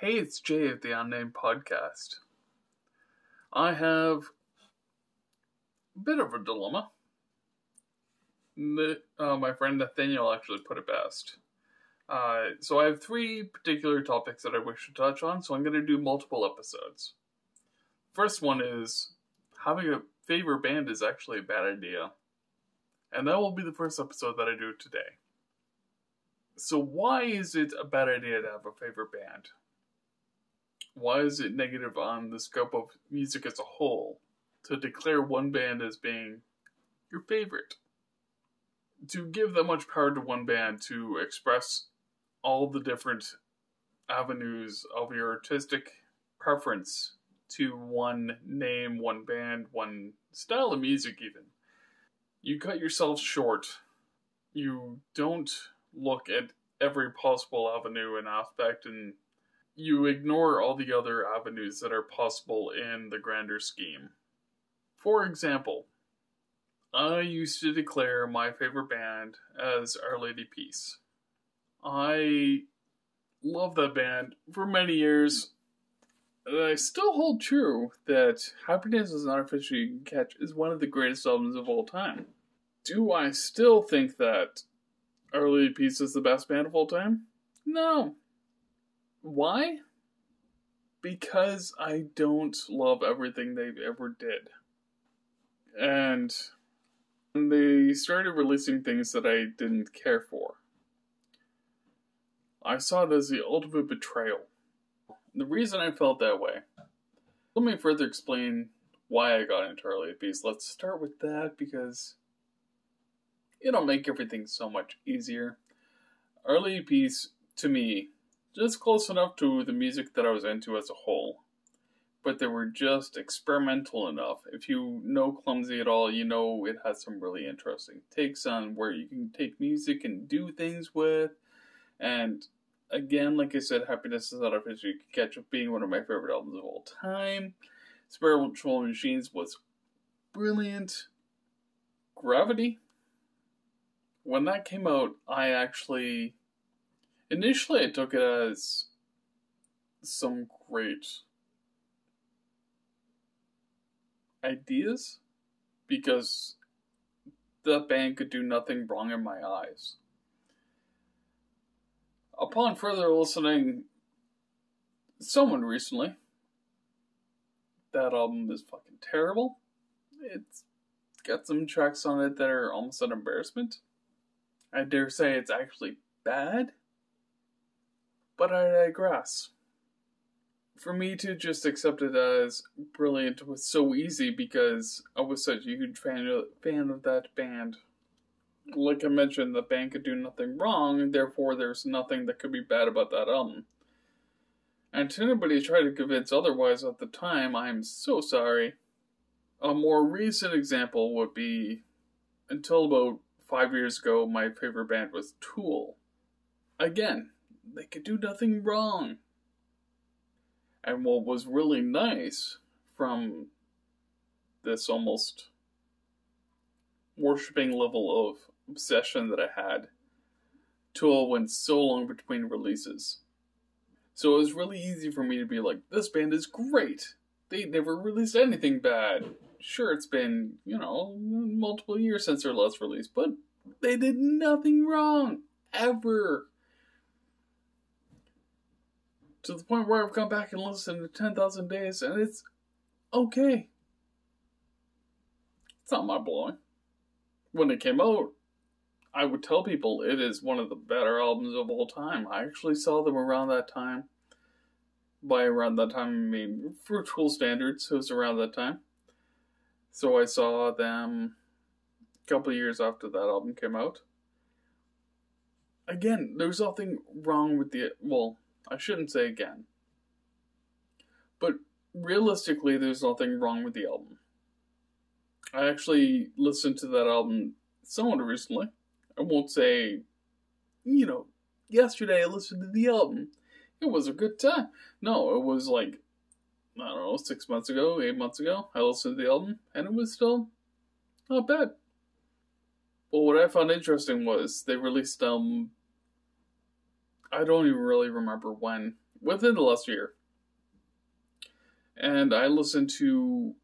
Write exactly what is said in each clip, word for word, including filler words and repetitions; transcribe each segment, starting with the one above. Hey, it's Jay of the Unnamed Podcast. I have a bit of a dilemma. The, uh, my friend Nathaniel actually put it best. Uh, so I have three particular topics that I wish to touch on, so I'm going to do multiple episodes. First one is, having a favorite band is actually a bad idea. And that will be the first episode that I do today. So why is it a bad idea to have a favorite band? Why is it negative on the scope of music as a whole to declare one band as being your favorite? To give that much power to one band to express all the different avenues of your artistic preference to one name, one band, one style of music even. You cut yourself short. You don't look at every possible avenue and aspect, and you ignore all the other avenues that are possible in the grander scheme. For example, I used to declare my favorite band as Our Lady Peace. I love that band for many years. And I still hold true that Happiness is an Artificial You Can Catch is one of the greatest albums of all time. Do I still think that Our Lady Peace is the best band of all time? No. Why? Because I don't love everything they ever did. And they started releasing things that I didn't care for. I saw it as the ultimate betrayal. The reason I felt that way. Let me further explain why I got into Our Lady Peace. Let's start with that because it'll make everything so much easier. Our Lady Peace, to me, just close enough to the music that I was into as a whole. But they were just experimental enough. If you know Clumsy at all, you know it has some really interesting takes on where you can take music and do things with. And again, like I said, Happiness is an Artificial You Can Catch up being one of my favorite albums of all time. Spiritual Machines was brilliant. Gravity. When that came out, I actually... Initially, I took it as some great ideas, because the band could do nothing wrong in my eyes. Upon further listening, someone recently, that album is fucking terrible. It's got some tracks on it that are almost an embarrassment. I dare say it's actually bad, but I digress. For me to just accept it as brilliant was so easy because I was such a huge fan of, fan of that band. Like I mentioned, the band could do nothing wrong, and therefore there's nothing that could be bad about that album. And to anybody try to convince otherwise at the time, I'm so sorry. A more recent example would be, until about five years ago, my favorite band was Tool. Again, they could do nothing wrong. And what was really nice from this almost worshipping level of obsession that I had, Tool went so long between releases. So it was really easy for me to be like, this band is great. They never released anything bad. Sure, it's been, you know, multiple years since their last release, but they did nothing wrong. Ever. To the point where I've gone back and listened to Ten Thousand Days, and it's okay. It's not mind-blowing. When it came out, I would tell people it is one of the better albums of all time. I actually saw them around that time. By around that time, I mean, for Tool standards, it was around that time. So I saw them a couple of years after that album came out. Again, there's nothing wrong with the... Well... I shouldn't say again. But realistically, there's nothing wrong with the album. I actually listened to that album somewhat recently. I won't say, you know, yesterday I listened to the album. It was a good time. No, it was like, I don't know, six months ago, eight months ago, I listened to the album, and it was still not bad. But what I found interesting was they released um. I don't even really remember when. within the last year. And I listened to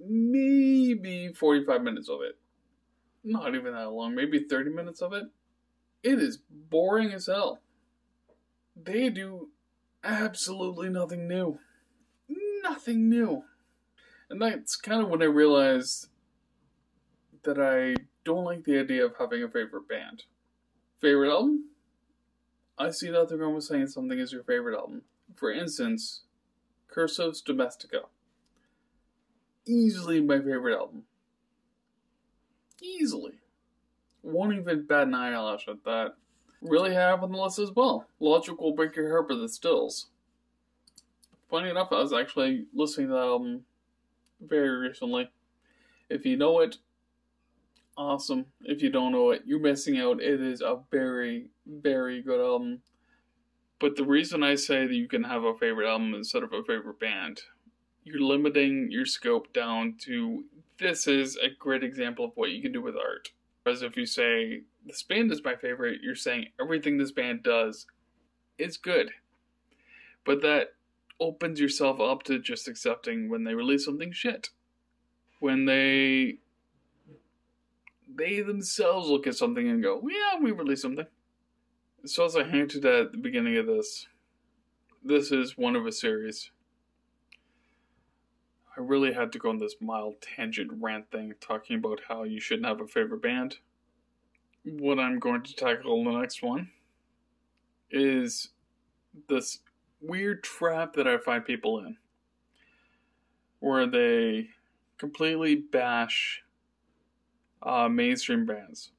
maybe forty-five minutes of it. Not even that long. Maybe thirty minutes of it. It is boring as hell. They do absolutely nothing new. Nothing new. And that's kind of when I realized that I don't like the idea of having a favorite band. Favorite album? I see nothing wrong with saying something is your favorite album. For instance, Cursive's Domestica. Easily my favorite album. Easily. Won't even bat an eyelash at that. Really have on the list as well. Logic Will Break Your Heart by The Stills. Funny enough, I was actually listening to that album very recently. If you know it, awesome. If you don't know it, you're missing out. It is a very, very good album. But the reason I say that you can have a favorite album instead of a favorite band, you're limiting your scope down to, this is a great example of what you can do with art. Whereas if you say, this band is my favorite, you're saying everything this band does is good. But that opens yourself up to just accepting when they release something shit. When they... They themselves look at something and go, yeah, we released something. So as I hinted at the beginning of this, this is one of a series. I really had to go on this mild tangent rant thing, talking about how you shouldn't have a favorite band. What I'm going to tackle in the next one is this weird trap that I find people in, where they completely bash uh, mainstream bands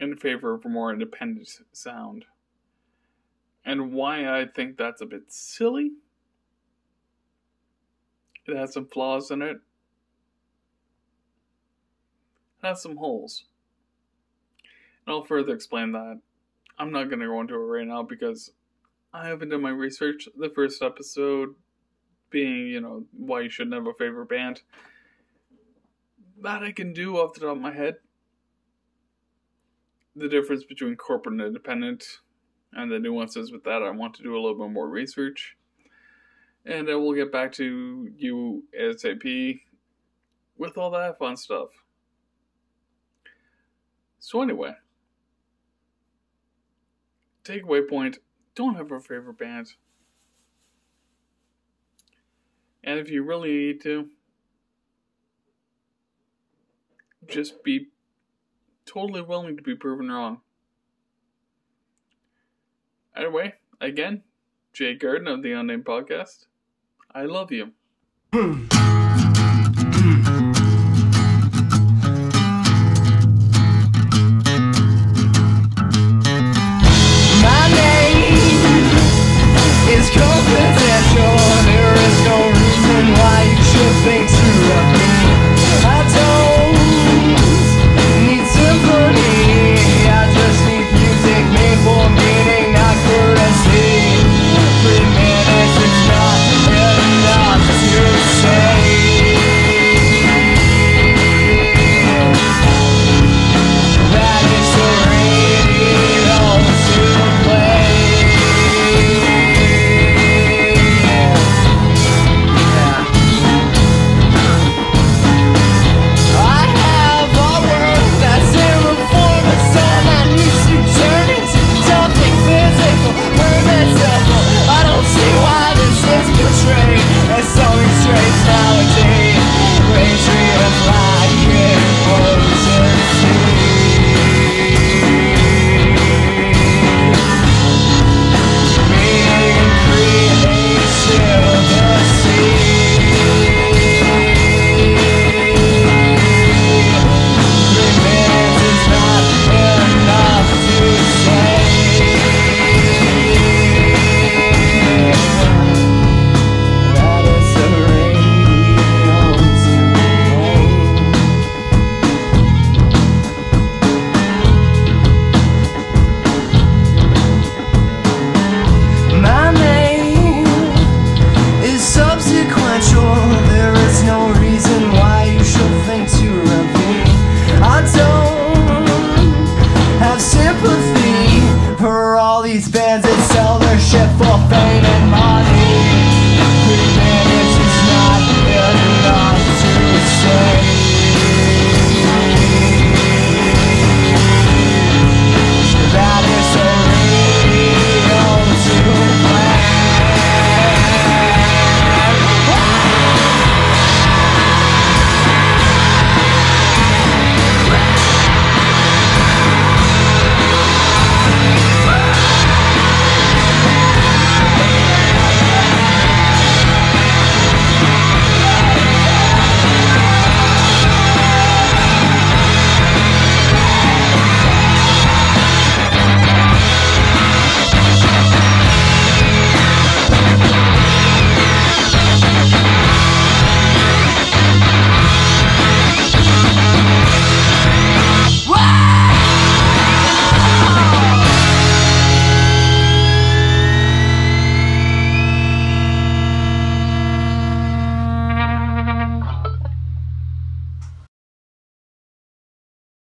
in favor of a more independent sound. And why I think that's a bit silly. It has some flaws in it. It has some holes. And I'll further explain that. I'm not going to go into it right now because I haven't done my research. The first episode being, you know, why you shouldn't have a favorite band. That I can do off the top of my head. The difference between corporate and independent. And the nuances with that. I want to do a little bit more research. And I will get back to you ASAP with all that fun stuff. So anyway, takeaway point, don't have a favorite band. And if you really need to, just be totally willing to be proven wrong. Anyway, again, Jay Garden of the Unnamed Podcast. I love you.